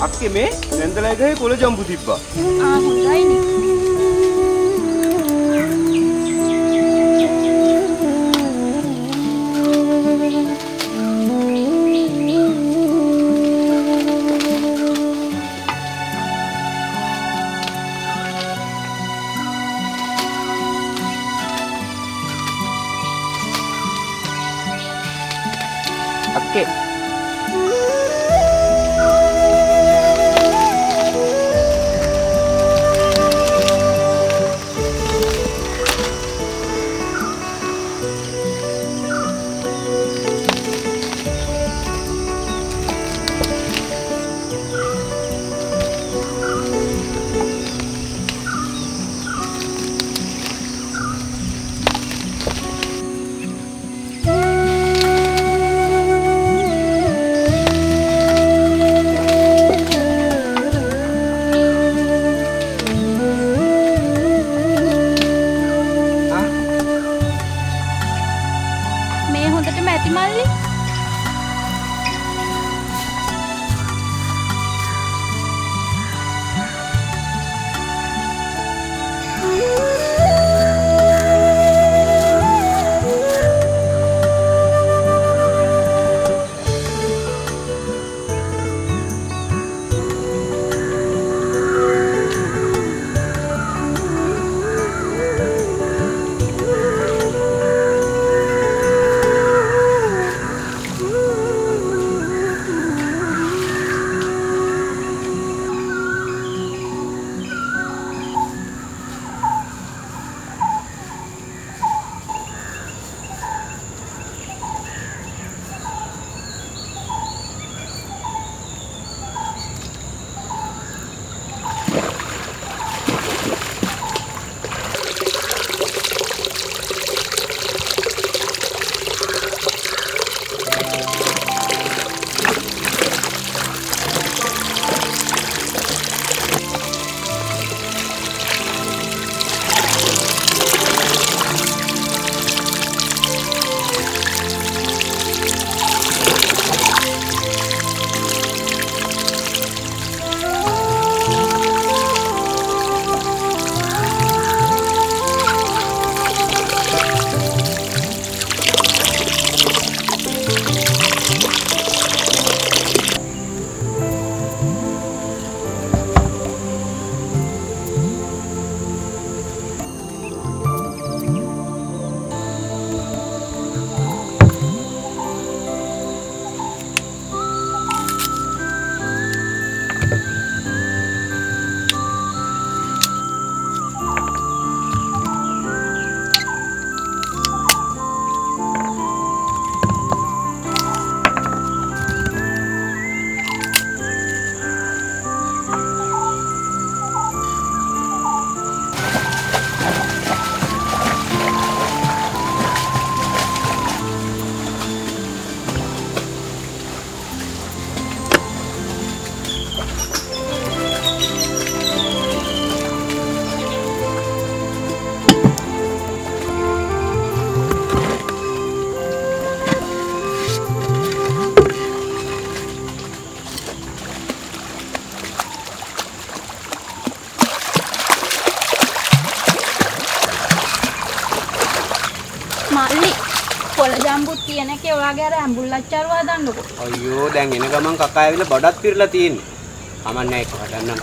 아께 매? 랜드라이드에 고래 전부 뒷봐. 아, 혼자이니. Oke. Ini kayak wajar ya, bulat carwa dan dulu. Ayo, deng ini kamu kakak ini bodat pirlatin, aman naik badan.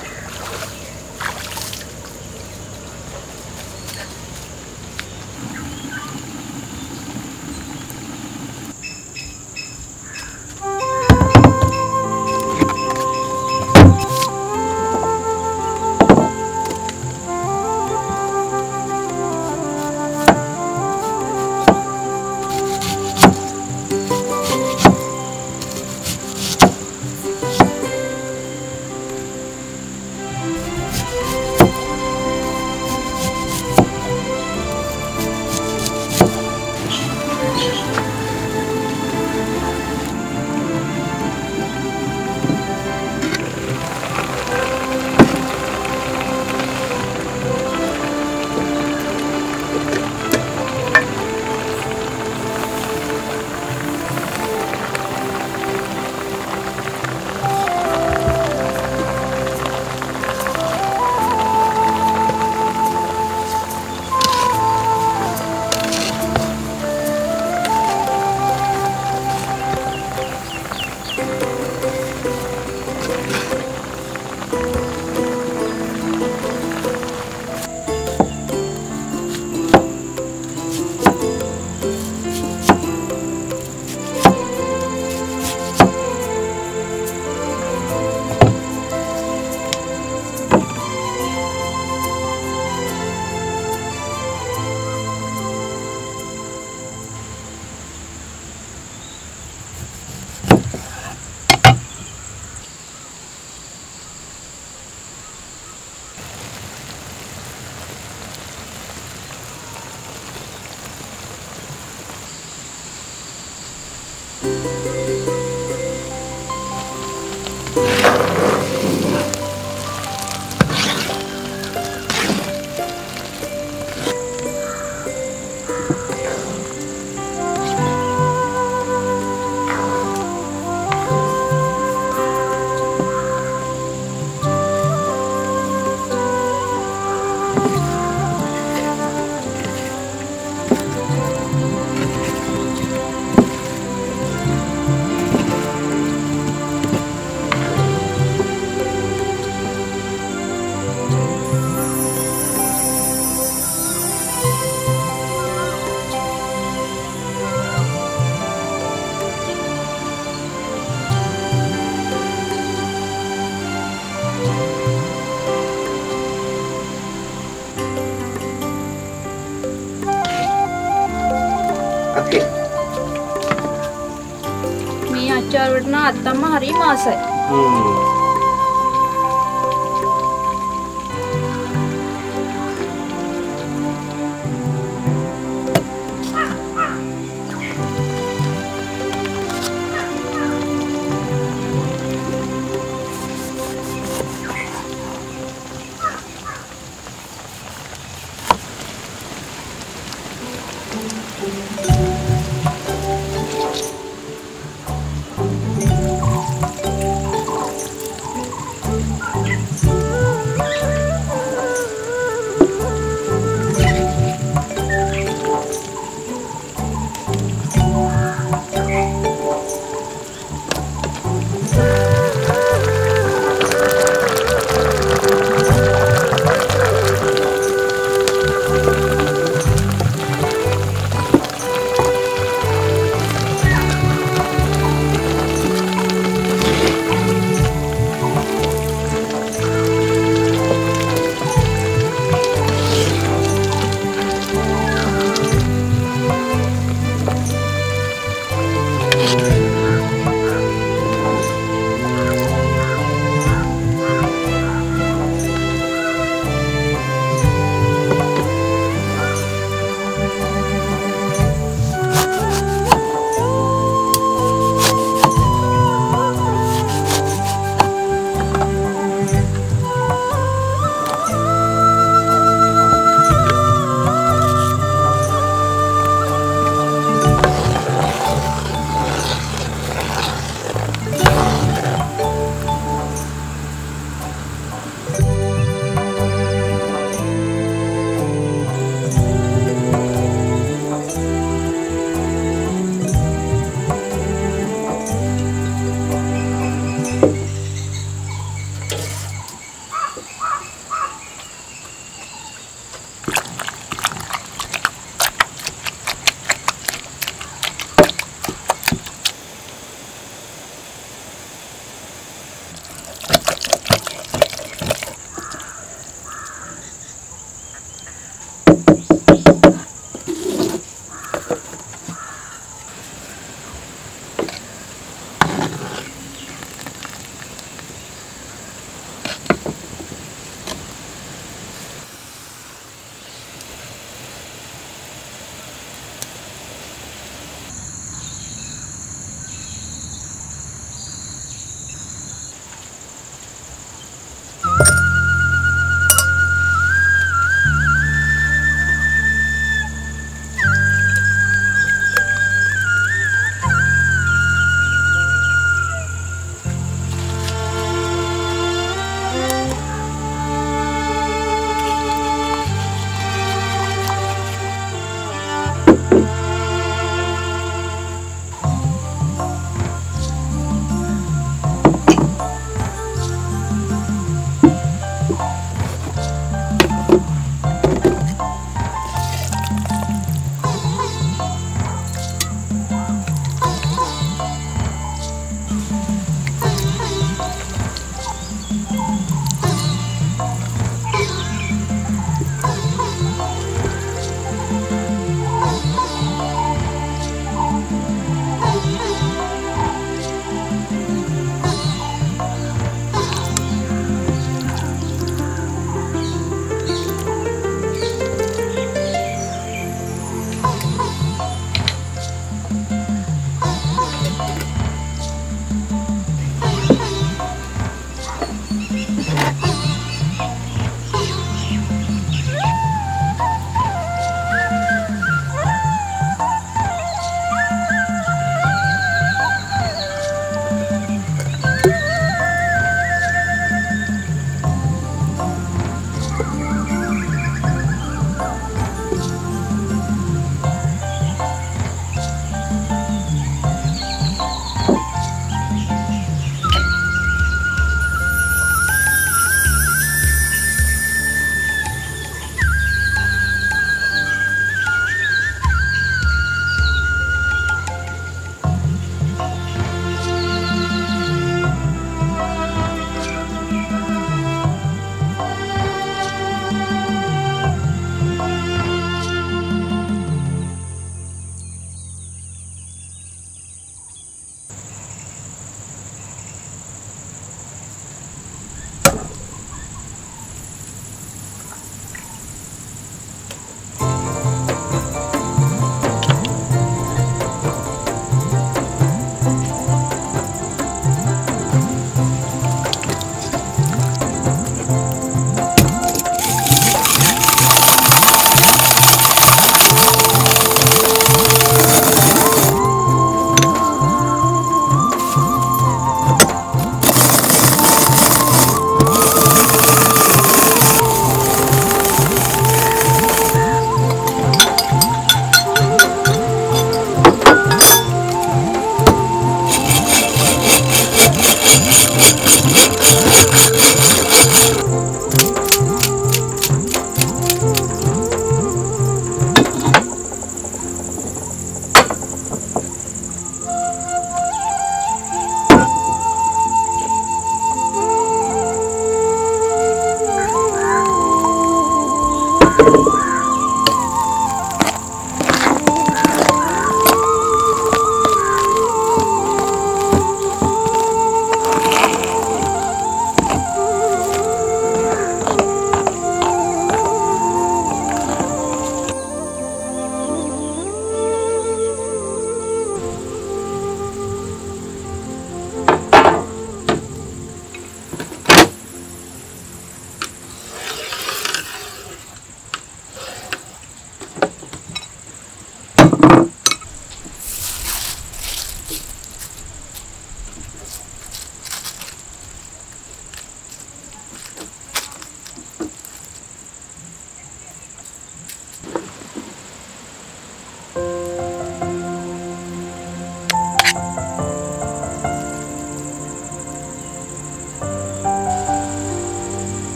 వచ్చారుట్న అత్తమ్మ హరి మాసై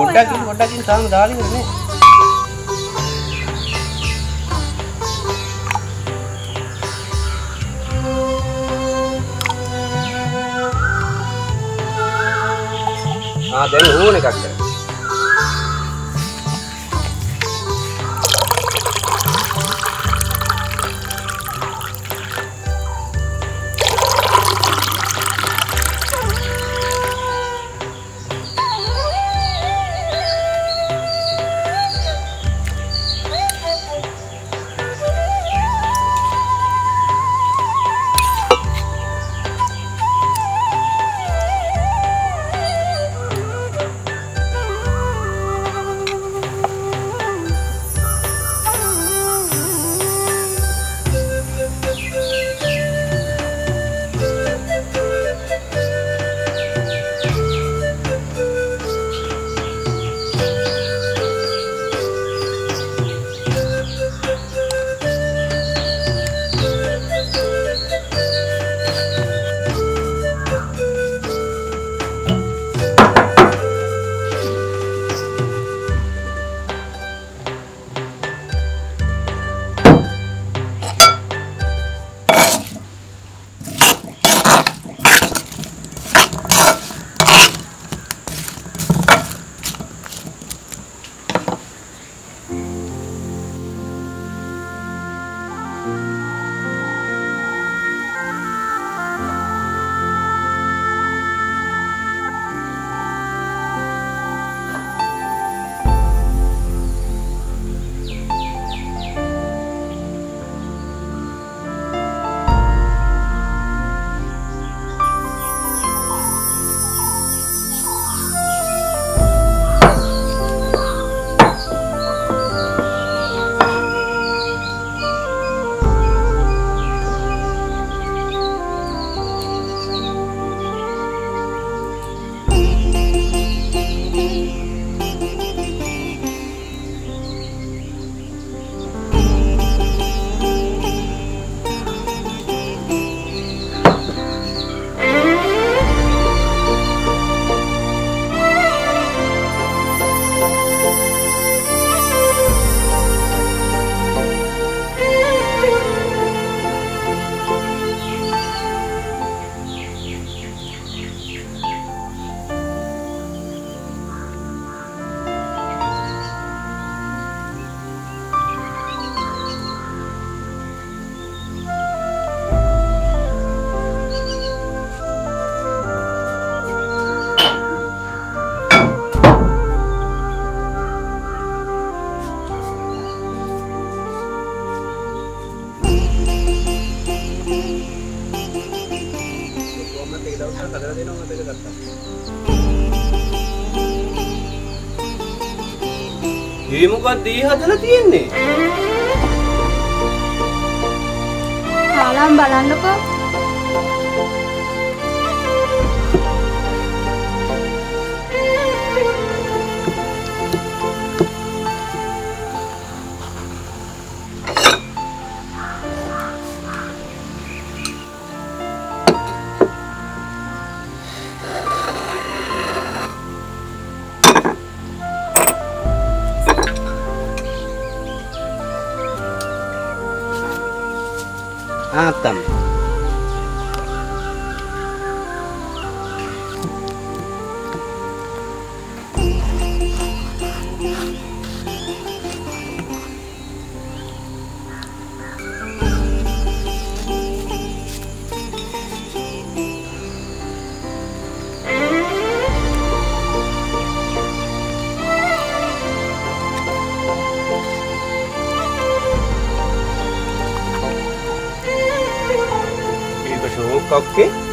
Godakin sang dari ini. Ada yang hulu nih kakak. Ini mukad dihadala tienni. Kalam balannako. Atam. Oke.